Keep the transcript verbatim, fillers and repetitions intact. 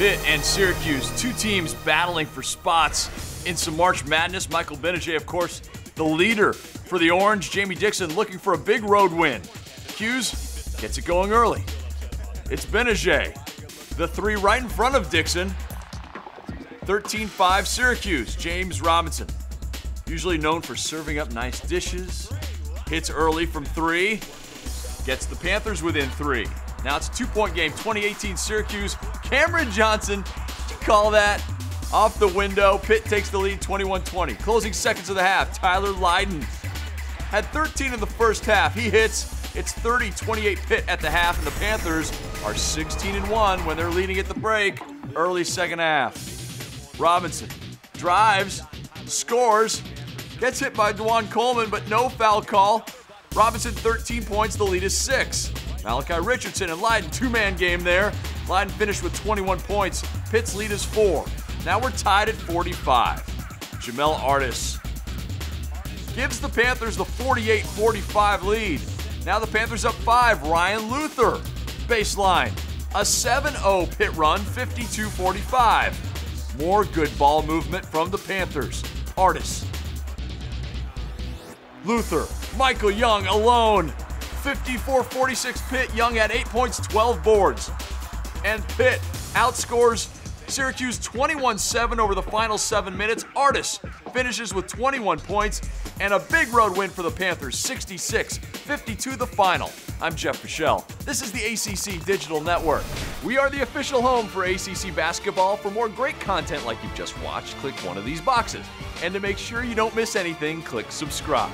Pitt and Syracuse, two teams battling for spots in some March Madness. Michael Gbinije, of course, the leader for the Orange. Jamie Dixon looking for a big road win. Hughes gets it going early. It's Gbinije, the three right in front of Dixon. thirteen five Syracuse. James Robinson, usually known for serving up nice dishes, hits early from three, gets the Panthers within three. Now it's a two-point game, twenty eighteen Syracuse. Cameron Johnson, did you call that? Off the window. Pitt takes the lead, twenty-one twenty. Closing seconds of the half, Tyler Lydon had thirteen in the first half. He hits. It's thirty twenty-eight Pitt at the half, and the Panthers are sixteen and one when they're leading at the break. Early second half. Robinson drives, scores, gets hit by DeJuan Coleman, but no foul call. Robinson thirteen points, the lead is six. Malachi Richardson and Lydon, two-man game there. Lydon finished with twenty-one points. Pitt's lead is four. Now we're tied at forty-five. Jamel Artis gives the Panthers the forty-eight forty-five lead. Now the Panthers up five. Ryan Luther, baseline. A seven oh Pitt run, fifty-two forty-five. More good ball movement from the Panthers. Artis, Luther, Michael Young alone. fifty-four forty-six Pitt. Young had eight points, twelve boards. And Pitt outscores Syracuse twenty-one seven over the final seven minutes. Artis finishes with twenty-one points and a big road win for the Panthers, sixty-six fifty-two the final. I'm Jeff Fischel. This is the A C C Digital Network. We are the official home for A C C basketball. For more great content like you've just watched, click one of these boxes. And to make sure you don't miss anything, click subscribe.